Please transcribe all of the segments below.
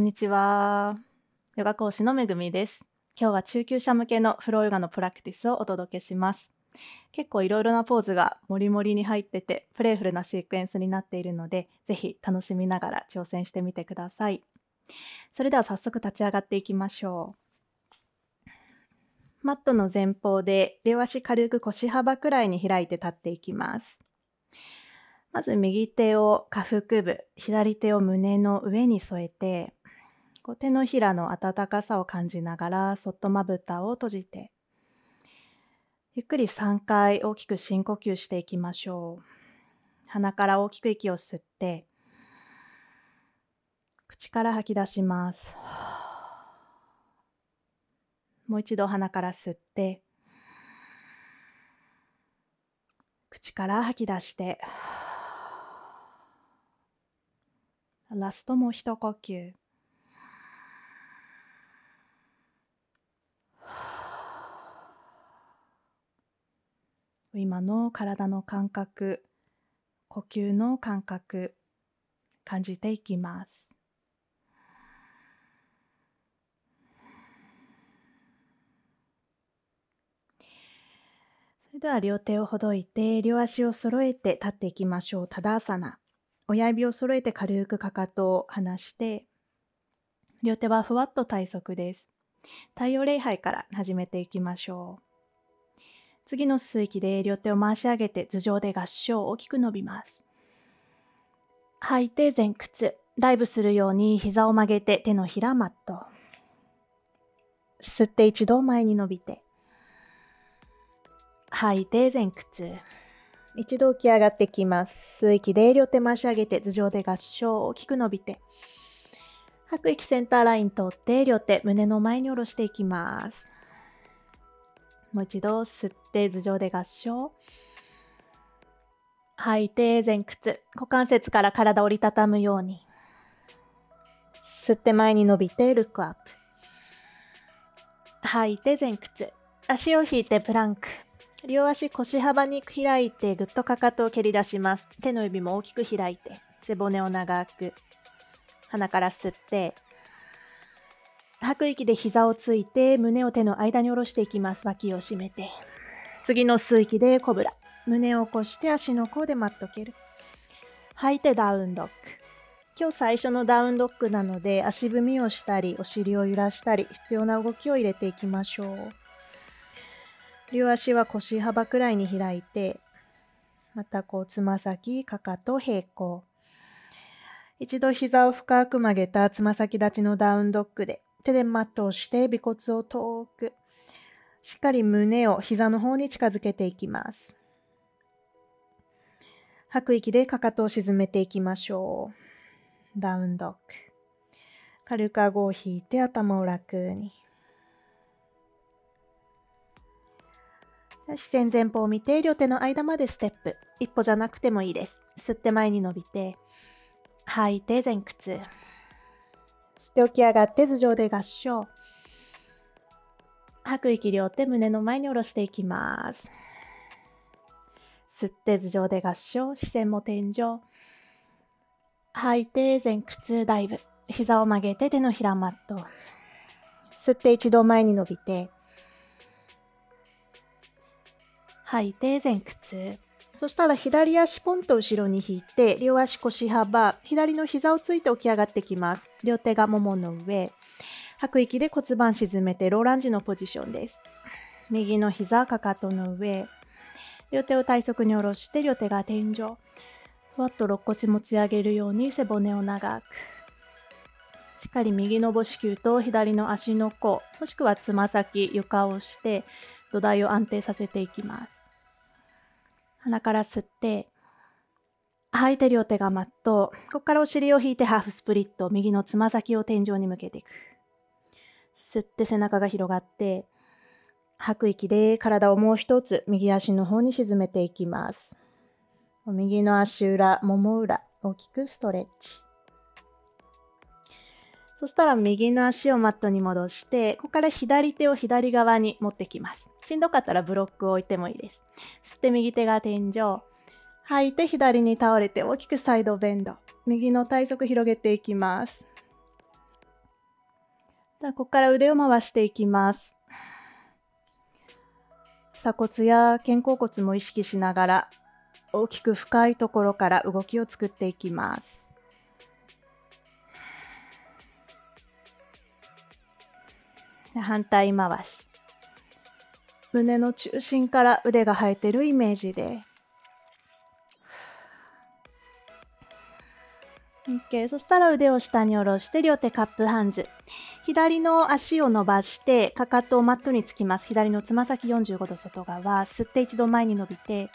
んにちは。ヨガ講師のめぐみです。今日は中級者向けのフローヨガのプラクティスをお届けします。結構いろいろなポーズがもりもりに入ってて、プレイフルなシークエンスになっているので、ぜひ楽しみながら挑戦してみてください。それでは早速立ち上がっていきましょう。マットの前方で両足軽く腰幅くらいに開いて立っていきます。まず右手を下腹部、左手を胸の上に添えて、こう手のひらの温かさを感じながらそっとまぶたを閉じて、ゆっくり3回大きく深呼吸していきましょう。鼻から大きく息を吸って、口から吐き出します。もう一度鼻から吸って、口から吐き出して、ラストも一呼吸。今の体の感覚、呼吸の感覚、感じていきます。それでは両手をほどいて、両足を揃えて立っていきましょう。タダアサナ。親指を揃えて軽くかかとを離して、両手はふわっと体側です。太陽礼拝から始めていきましょう。次の吸う息で両手を回し上げて頭上で合掌、大きく伸びます。吐いて前屈。ダイブするように膝を曲げて手のひらマット。吸って一度前に伸びて。吐いて前屈。一度起き上がってきます。吸う息で両手回し上げて頭上で合掌、大きく伸びて。吐く息センターライン通って両手胸の前に下ろしていきます。もう一度吸って頭上で合掌。吐いて前屈。股関節から体を折りたたむように。吸って前に伸びてルックアップ。吐いて前屈。足を引いてプランク。両足腰幅に開いてぐっとかかとを蹴り出します。手の指も大きく開いて背骨を長く鼻から吸って吐く息で膝をついて胸を手の間に下ろしていきます。脇を締めて次の吸う息でコブラ胸を起こして足の甲でマット蹴る。吐いてダウンドッグ。今日最初のダウンドッグなので足踏みをしたりお尻を揺らしたり必要な動きを入れていきましょう。両足は腰幅くらいに開いて、またこうつま先、かかと平行。一度膝を深く曲げたつま先立ちのダウンドッグで、手でマットをして尾骨を遠く、しっかり胸を膝の方に近づけていきます。吐く息でかかとを沈めていきましょう。ダウンドッグ。軽く顎を引いて頭を楽に。視線前方を見て両手の間までステップ。一歩じゃなくてもいいです。吸って前に伸びて、吐いて前屈。吸って起き上がって頭上で合掌。吐く息両手胸の前に下ろしていきます。吸って頭上で合掌。視線も天井。吐いて前屈ダイブ。膝を曲げて手のひらマット。吸って一度前に伸びて、吐いて前屈。そしたら左足ポンと後ろに引いて、両足腰幅、左の膝をついて起き上がってきます。両手がももの上。吐く息で骨盤沈めてローランジのポジションです。右の膝、かかとの上。両手を体側に下ろして、両手が天井。ふわっと肋骨持ち上げるように背骨を長く。しっかり右の母子球と左の足の甲、もしくはつま先、床をして、土台を安定させていきます。鼻から吸って、吐いて両手がマット。ここからお尻を引いてハーフスプリット。右のつま先を天井に向けていく。吸って背中が広がって、吐く息で体をもう一つ右足の方に沈めていきます。右の足裏、もも裏、大きくストレッチ。そしたら右の足をマットに戻して、ここから左手を左側に持ってきます。しんどかったらブロックを置いてもいいです。吸って右手が天井。吐いて左に倒れて大きくサイドベンド。右の体側広げていきます。ではここから腕を回していきます。鎖骨や肩甲骨も意識しながら大きく深いところから動きを作っていきます。で反対回し。胸の中心から腕が生えてるイメージで。OK、そしたら腕を下に下ろして両手カップハンズ。左の足を伸ばしてかかとをマットにつきます。左のつま先45度外側、吸って一度前に伸びて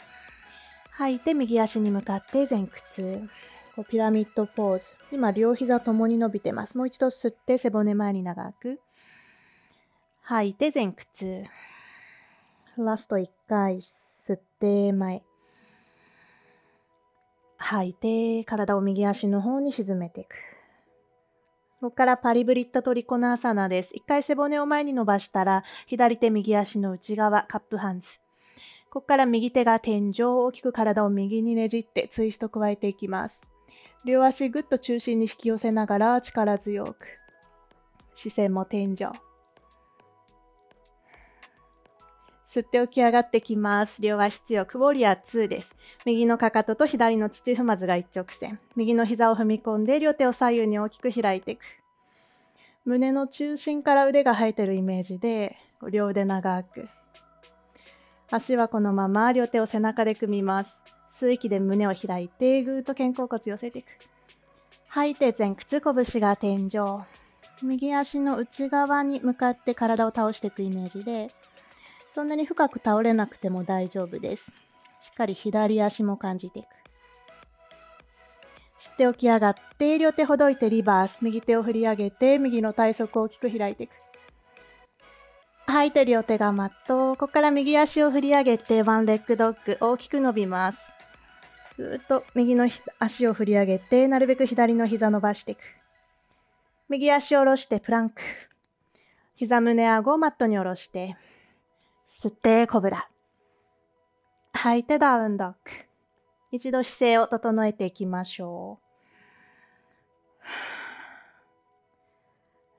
吐いて右足に向かって前屈、こうピラミッドポーズ。今両膝ともに伸びてます。もう一度吸って背骨前に長く吐いて前屈。ラスト1回吸って前、吐いて体を右足の方に沈めていく。ここからパリブリッタトリコのアサナです。1回背骨を前に伸ばしたら左手右足の内側カップハンズ。ここから右手が天井、大きく体を右にねじってツイスト加えていきます。両足ぐっと中心に引き寄せながら力強く、視線も天井。吸って起き上がってきます。両足強く、ウォリアー2です。右のかかとと左の土踏まずが一直線。右の膝を踏み込んで、両手を左右に大きく開いていく。胸の中心から腕が生えてるイメージで、両腕長く。足はこのまま両手を背中で組みます。吸う息で胸を開いて、ぐーっと肩甲骨寄せていく。吐いて前屈、拳が天井。右足の内側に向かって体を倒していくイメージで、そんなに深く倒れなくても大丈夫です。しっかり左足も感じていく。吸って起き上がって、両手ほどいてリバース。右手を振り上げて、右の体側を大きく開いていく。吐いて両手がマット。ここから右足を振り上げて、ワンレッグドッグ。大きく伸びます。ぐーっと右の足を振り上げて、なるべく左の膝伸ばしていく。右足を下ろして、プランク。膝胸あごをマットに下ろして。吸ってコブラ、吐いてダウンドッグ。一度姿勢を整えていきましょう。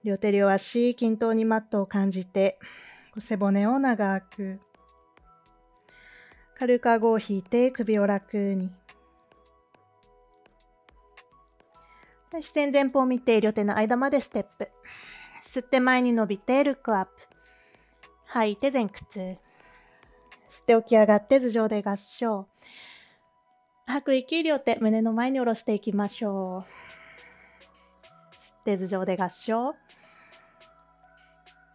両手両足均等にマットを感じて、背骨を長く、軽く顎を引いて首を楽に。視線前方を見て両手の間までステップ。吸って前に伸びてルックアップ。吐いて前屈。吸って起き上がって頭上で合掌。吐く息、両手胸の前に下ろしていきましょう。吸って頭上で合掌。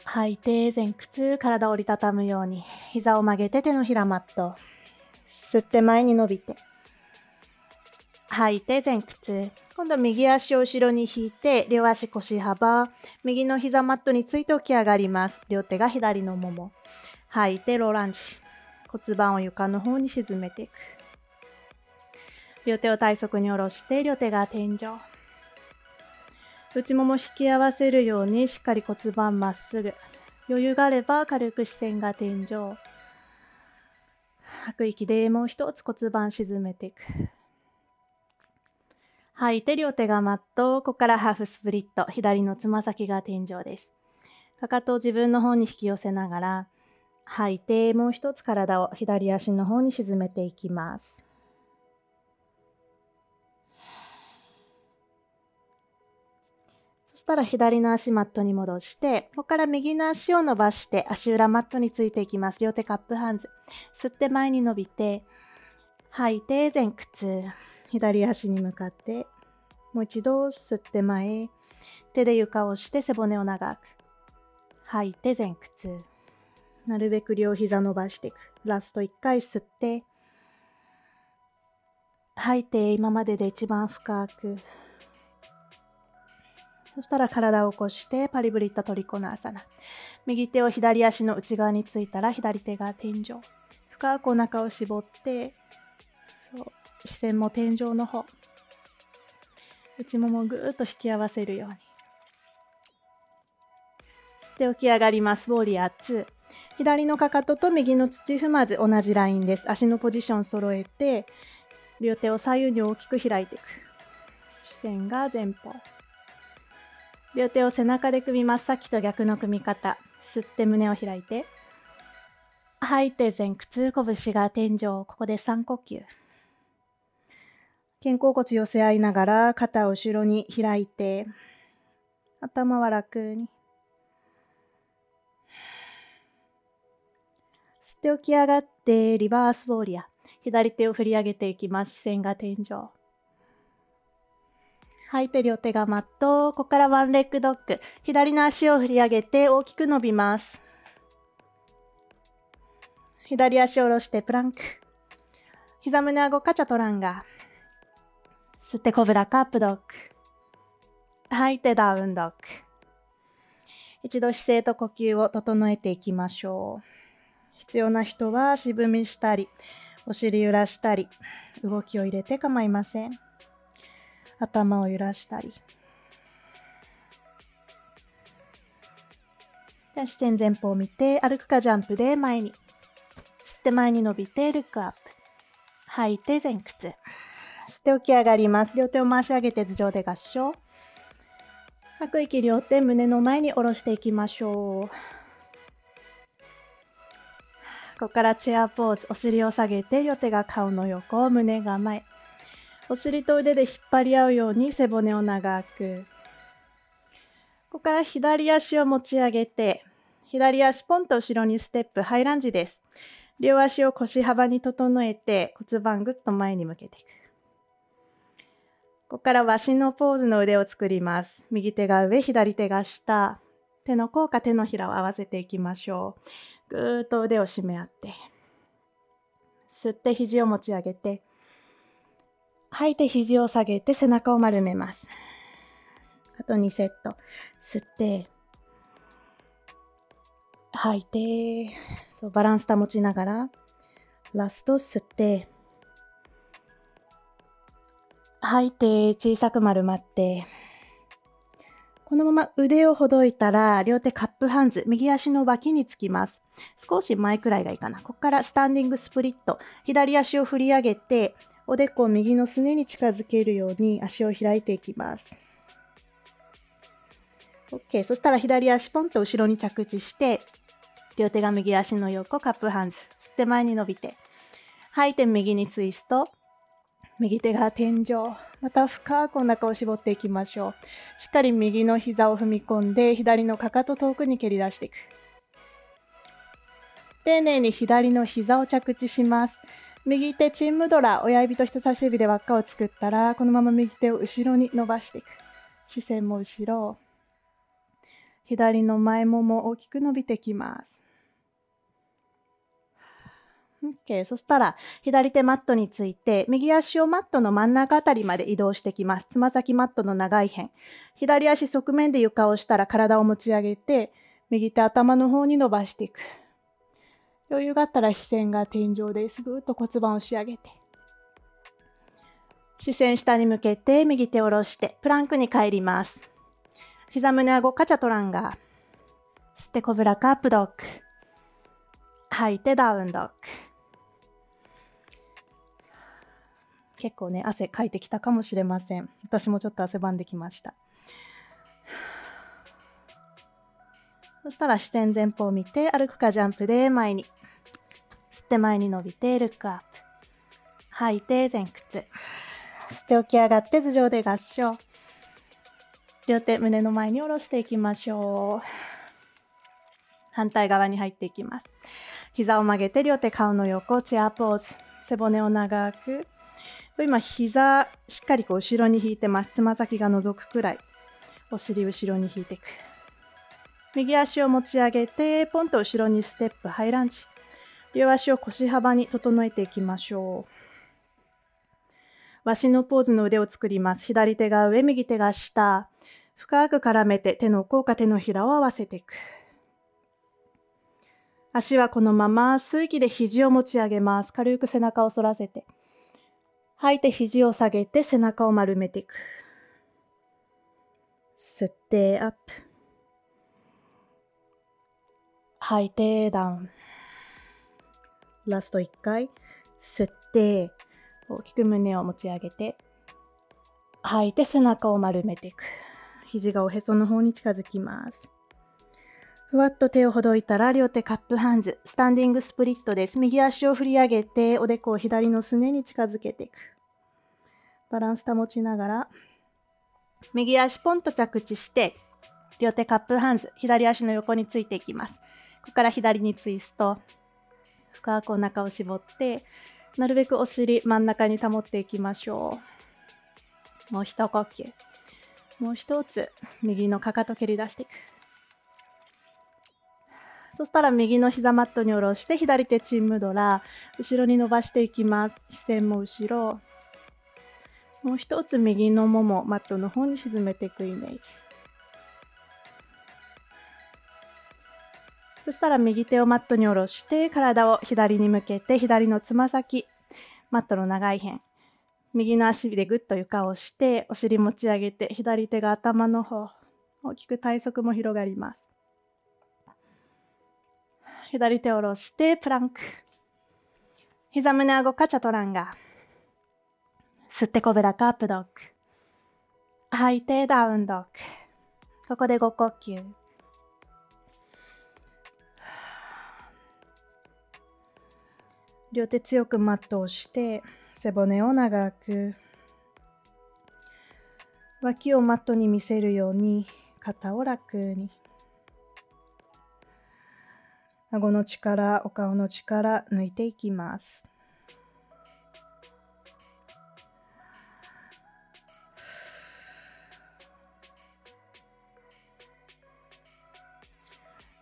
吐いて前屈、体を折りたたむように膝を曲げて手のひらマット。吸って前に伸びて吐いて前屈。今度右足を後ろに引いて、両足腰幅、右の膝マットについて起き上がります。両手が左のもも。吐いてローランジ。骨盤を床の方に沈めていく。両手を体側に下ろして、両手が天井。内もも引き合わせるようにしっかり骨盤まっすぐ。余裕があれば軽く視線が天井。吐く息でもう一つ骨盤沈めていく。吐いて両手がマット。ここからハーフスプリット。左のつま先が天井です。かかとを自分の方に引き寄せながら吐いて、もう一つ体を左足の方に沈めていきます。そしたら左の足マットに戻して、ここから右の足を伸ばして足裏マットについていきます。両手カップハンズ。吸って前に伸びて吐いて前屈。左足に向かって、もう一度吸って前、手で床を押して背骨を長く。吐いて前屈。なるべく両膝伸ばしていく。ラスト1回吸って、吐いて今までで一番深く。そしたら体を起こしてパリブリッタトリコのアサナ。右手を左足の内側についたら左手が天井。深くお腹を絞って、そう。視線も天井の方。内ももぐーっと引き合わせるように。吸って起き上がります。ウォリアー2。左のかかとと右の土踏まず同じラインです。足のポジション揃えて、両手を左右に大きく開いていく。視線が前方。両手を背中で組みます。さっきと逆の組み方。吸って胸を開いて、吐いて前屈、拳が天井。ここで3呼吸。肩甲骨寄せ合いながら肩を後ろに開いて、頭は楽に。吸って起き上がってリバースウォーリアー。左手を振り上げていきます。視線が天井。吐いて両手がマット。ここからワンレッグドッグ。左の足を振り上げて大きく伸びます。左足を下ろしてプランク。膝胸顎カチャトランガー。吸ってコブラカップドッグ。吐いてダウンドッグ。一度姿勢と呼吸を整えていきましょう。必要な人は渋みしたり、お尻揺らしたり、動きを入れて構いません。頭を揺らしたり。じゃあ視線前方を見て、歩くかジャンプで前に。吸って前に伸びて、ルックアップ。吐いて前屈。吸って起き上がります。両手を回し上げて頭上で合掌。吐く息両手胸の前に下ろしていきましょう。ここからチェアポーズ。お尻を下げて両手が顔の横、胸が前。お尻と腕で引っ張り合うように背骨を長く。ここから左足を持ち上げて、左足ポンと後ろにステップ、ハイランジです。両足を腰幅に整えて骨盤ぐっと前に向けていく。ここからわしのポーズの腕を作ります。右手が上、左手が下。手の甲か手のひらを合わせていきましょう。ぐーっと腕を締め合って。吸って肘を持ち上げて。吐いて肘を下げて背中を丸めます。あと2セット。吸って。吐いて。そう、バランス保ちながら。ラスト吸って。吐いて、小さく丸まって。このまま腕をほどいたら、両手カップハンズ、右足の脇につきます。少し前くらいがいいかな。ここからスタンディングスプリット。左足を振り上げて、おでこを右のすねに近づけるように足を開いていきます。OK。そしたら左足ポンと後ろに着地して、両手が右足の横、カップハンズ。吸って前に伸びて。吐いて右にツイスト。右手が天井。また深くお腹を絞っていきましょう。しっかり右の膝を踏み込んで、左のかかと遠くに蹴り出していく。丁寧に左の膝を着地します。右手チンムドラ、親指と人差し指で輪っかを作ったら、このまま右手を後ろに伸ばしていく。視線も後ろ。左の前もも大きく伸びてきます。OK。そしたら、左手マットについて、右足をマットの真ん中あたりまで移動してきます。つま先マットの長い辺。左足側面で床をしたら体を持ち上げて、右手頭の方に伸ばしていく。余裕があったら視線が天井です。ぐーっと骨盤を押し上げて。視線下に向けて、右手を下ろして、プランクに帰ります。膝胸顎カチャトランガー。吸ってコブラカップドッグ。吐いてダウンドッグ。結構ね、汗かいてきたかもしれません。私もちょっと汗ばんできました。そしたら視線前方を見て、歩くかジャンプで前に。吸って前に伸びて、ルックアップ。吐いて前屈。吸って起き上がって頭上で合掌。両手胸の前に下ろしていきましょう。反対側に入っていきます。膝を曲げて両手顔の横、チェアポーズ。背骨を長く。今、膝、しっかりこう後ろに引いてます。つま先が覗くくらい。お尻後ろに引いていく。右足を持ち上げて、ポンと後ろにステップ、ハイランジ。両足を腰幅に整えていきましょう。わしのポーズの腕を作ります。左手が上、右手が下。深く絡めて、手の甲か手のひらを合わせていく。足はこのまま、吸う息で肘を持ち上げます。軽く背中を反らせて。吐いて肘を下げて背中を丸めていく。吸ってアップ。吐いてダウン。ラスト1回。吸って、大きく胸を持ち上げて。吐いて背中を丸めていく。肘がおへその方に近づきます。ふわっと手をほどいたら両手カップハンズ、スタンディングスプリットです。右足を振り上げて、おでこを左のすねに近づけていく。バランス保ちながら、右足ポンと着地して、両手カップハンズ、左足の横についていきます。ここから左にツイスト。深くお腹を絞って、なるべくお尻真ん中に保っていきましょう。もう一呼吸。もう一つ、右のかかと蹴り出していく。そしたら右の膝マットに下ろして左手チンムドラ後ろに伸ばしていきます。視線も後ろ。もう一つ右のももマットの方に沈めていくイメージ。そしたら右手をマットに下ろして体を左に向けて左のつま先マットの長い辺右の足でぐっと床を押してお尻持ち上げて左手が頭の方大きく体側も広がります。左手を下ろしてプランク。膝胸あごかチャトランガ。吸ってコブラかアップドッグ。吐いてダウンドッグ。ここで5呼吸。両手強くマットをして背骨を長く。脇をマットに見せるように肩を楽に。顎の力、お顔の力、抜いていきます。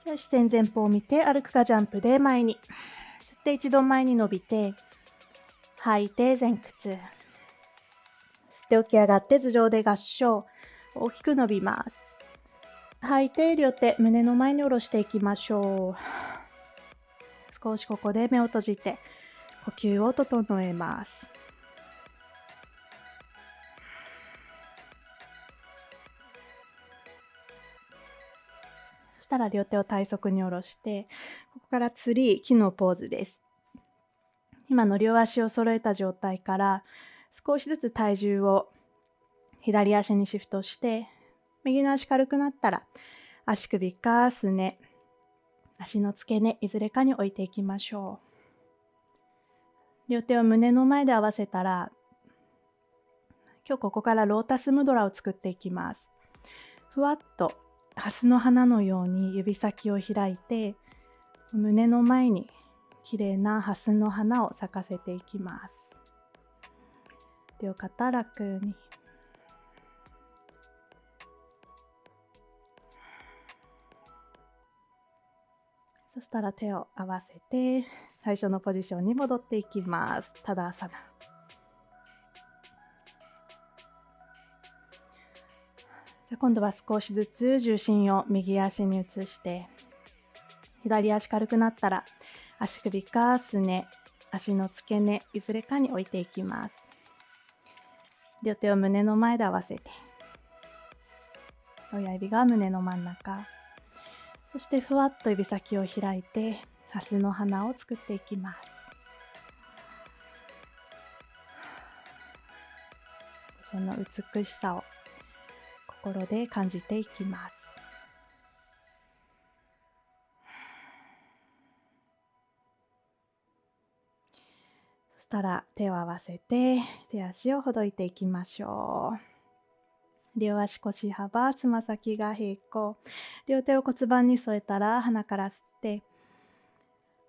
じゃあ視線前方を見て、歩くかジャンプで前に。吸って一度前に伸びて、吐いて前屈。吸って起き上がって頭上で合掌。大きく伸びます。吐いて両手、胸の前に下ろしていきましょう。少しここで目を閉じて呼吸を整えます。そしたら両手を体側に下ろして、ここからツリー、木のポーズです。今の両足を揃えた状態から少しずつ体重を左足にシフトして、右の足軽くなったら足首かすね、足の付け根いずれかに置いていきましょう。両手を胸の前で合わせたら今日ここからロータスムドラを作っていきます。ふわっとハスの花のように指先を開いて胸の前に綺麗なハスの花を咲かせていきます。両肩楽に。そしたら手を合わせて最初のポジションに戻っていきます。タダアサナ。じゃあ今度は少しずつ重心を右足に移して左足軽くなったら足首かすね、足の付け根いずれかに置いていきます。両手を胸の前で合わせて親指が胸の真ん中。そしてふわっと指先を開いてハスの花を作っていきます。その美しさを心で感じていきます。そしたら手を合わせて手足をほどいていきましょう。両足腰幅、つま先が平行。両手を骨盤に添えたら鼻から吸って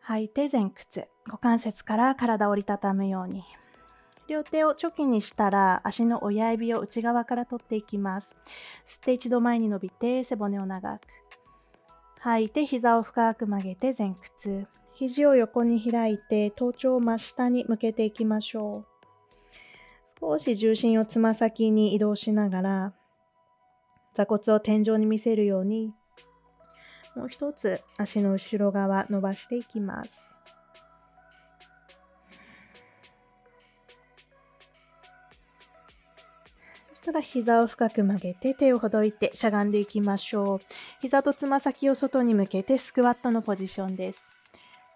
吐いて前屈。股関節から体を折りたたむように。両手をチョキにしたら足の親指を内側から取っていきます。吸って一度前に伸びて背骨を長く。吐いて膝を深く曲げて前屈。肘を横に開いて頭頂を真下に向けていきましょう。少し重心をつま先に移動しながら座骨を天井に見せるようにもう一つ足の後ろ側伸ばしていきます。そしたら膝を深く曲げて手をほどいてしゃがんでいきましょう。膝とつま先を外に向けてスクワットのポジションです。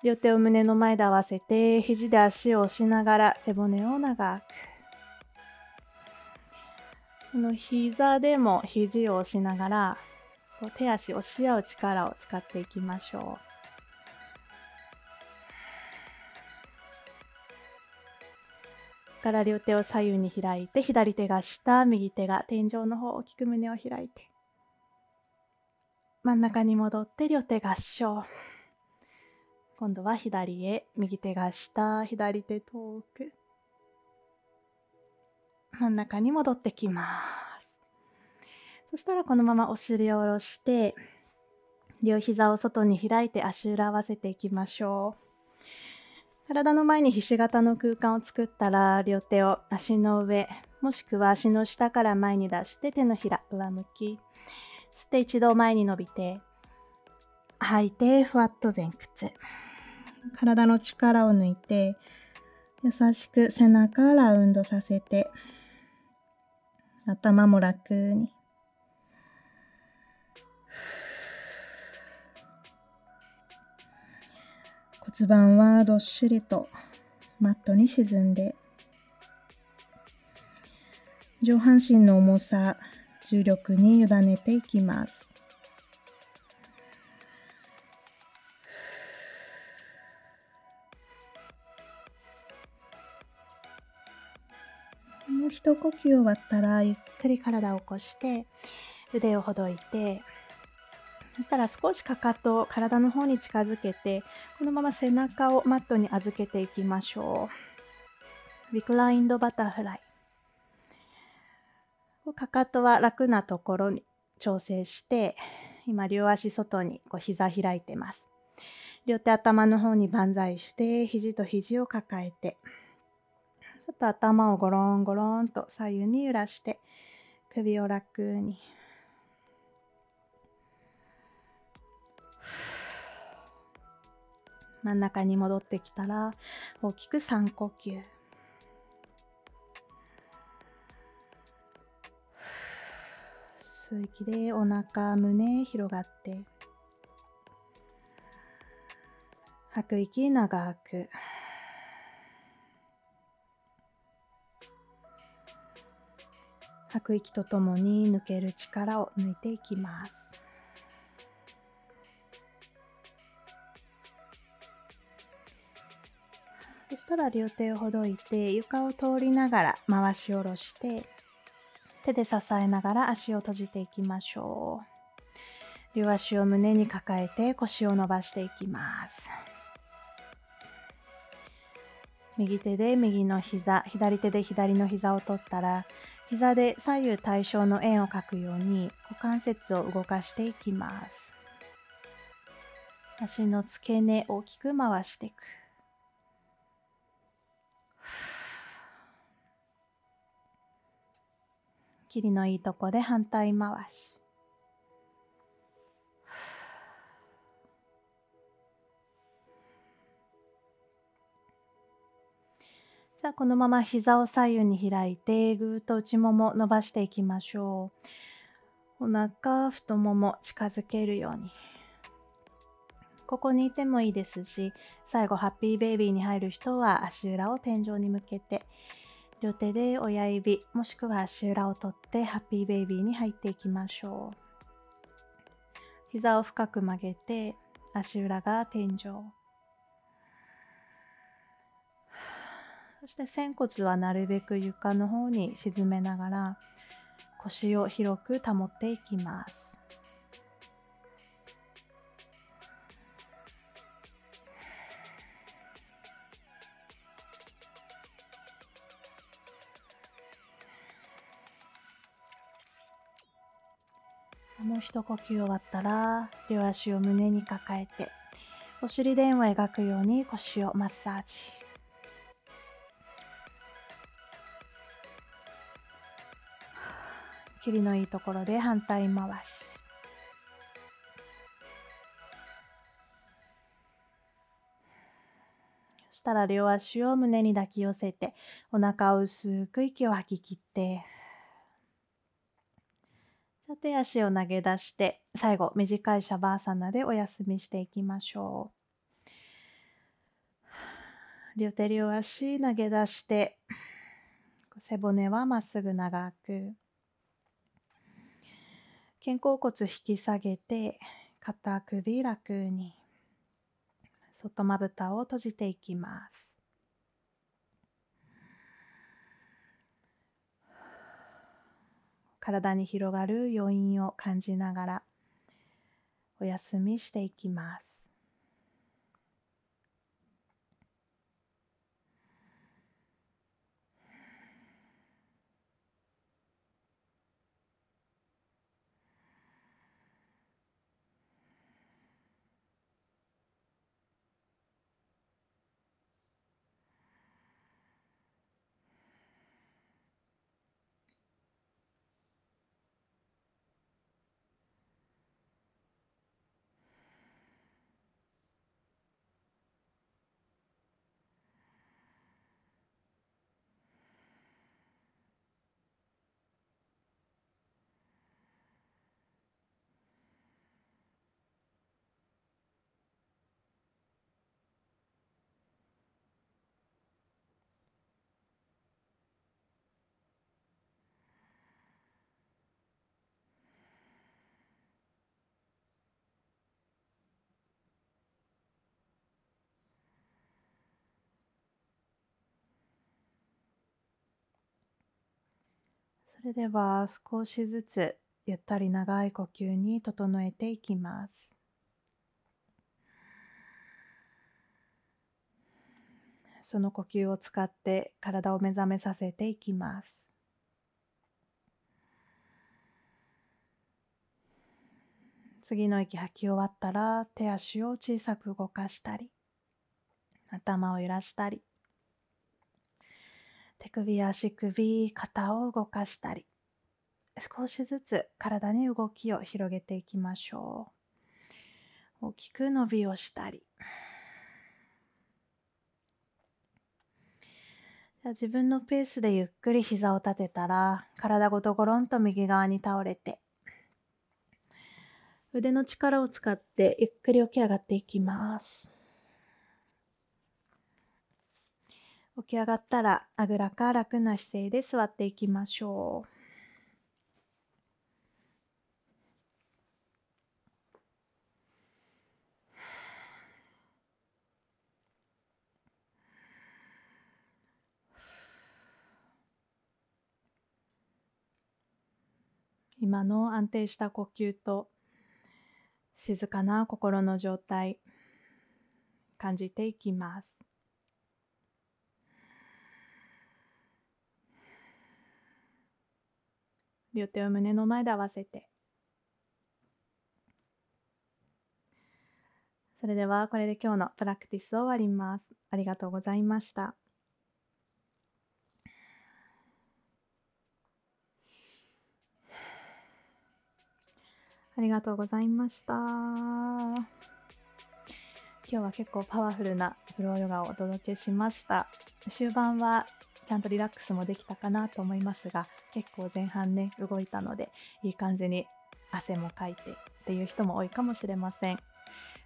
両手を胸の前で合わせて肘で足を押しながら背骨を長く。この膝でも肘を押しながら手足を押し合う力を使っていきましょう。から両手を左右に開いて、左手が下、右手が天井の方、大きく胸を開いて、真ん中に戻って両手合掌。今度は左へ、右手が下、左手遠く、真ん中に戻ってきます。そしたらこのままお尻を下ろして、両膝を外に開いて足裏合わせていきましょう。体の前にひし形の空間を作ったら、両手を足の上もしくは足の下から前に出して、手のひら上向き、吸って一度前に伸びて、吐いてふわっと前屈。体の力を抜いて優しく背中ラウンドさせて、頭も楽に。骨盤はどっしりとマットに沈んで、上半身の重さ、重力に委ねていきます。もう一呼吸終わったら、ゆっくり体を起こして腕をほどいて、そしたら少しかかとを体の方に近づけて、このまま背中をマットに預けていきましょう。リクラインドバタフライ。かかとは楽なところに調整して、今両足外に膝開いてます。両手頭の方に万歳して、肘と肘を抱えて、ちょっと頭をゴロンゴロンと左右に揺らして、首を楽に。真ん中に戻ってきたら、大きく3呼吸。吸う息でお腹、胸広がって、吐く息長く。吐く息とともに抜ける力を抜いていきます。そしたら両手をほどいて、床を通りながら回し下ろして、手で支えながら足を閉じていきましょう。両足を胸に抱えて、腰を伸ばしていきます。右手で右の膝、左手で左の膝を取ったら、膝で左右対称の円を描くように股関節を動かしていきます。足の付け根を大きく回していく。きりのいいとこで反対回し。じゃあこのまま膝を左右に開いて、ぐーっと内もも伸ばしていきましょう。お腹、太もも近づけるように。ここにいてもいいですし、最後ハッピーベイビーに入る人は足裏を天井に向けて、両手で親指もしくは足裏を取ってハッピーベイビーに入っていきましょう。膝を深く曲げて、足裏が天井。そして仙骨はなるべく床の方に沈めながら、腰を広く保っていきます。もう一呼吸終わったら、両足を胸に抱えて、お尻で円を描くように腰をマッサージ。キリのいいところで反対回し。そしたら両足を胸に抱き寄せて、お腹を薄く息を吐き切って、手足を投げ出して、最後短いシャバーサナでお休みしていきましょう。両手両足投げ出して、背骨はまっすぐ長く。肩甲骨引き下げて片首楽に、外まぶたを閉じていきます。体に広がる余韻を感じながらお休みしていきます。それでは少しずつゆったり長い呼吸に整えていきます。その呼吸を使って体を目覚めさせていきます。次の息吐き終わったら手足を小さく動かしたり、頭を揺らしたり、手首や足首、肩を動かしたり、少しずつ体に動きを広げていきましょう。大きく伸びをしたり。自分のペースでゆっくり膝を立てたら、体ごとゴロンと右側に倒れて、腕の力を使ってゆっくり起き上がっていきます。起き上がったらあぐらか楽な姿勢で座っていきましょう。今の安定した呼吸と静かな心の状態、感じていきます。両手を胸の前で合わせて。それではこれで今日のプラクティスを終わります。ありがとうございました。ありがとうございました。今日は結構パワフルなフローヨガをお届けしました。終盤はちゃんとリラックスもできたかなと思いますが、結構前半ね動いたのでいい感じに汗もかいてっていう人も多いかもしれません。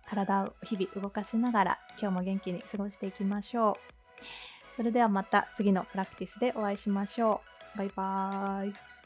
体を日々動かしながら今日も元気に過ごしていきましょう。それではまた次のプラクティスでお会いしましょう。バイバーイ。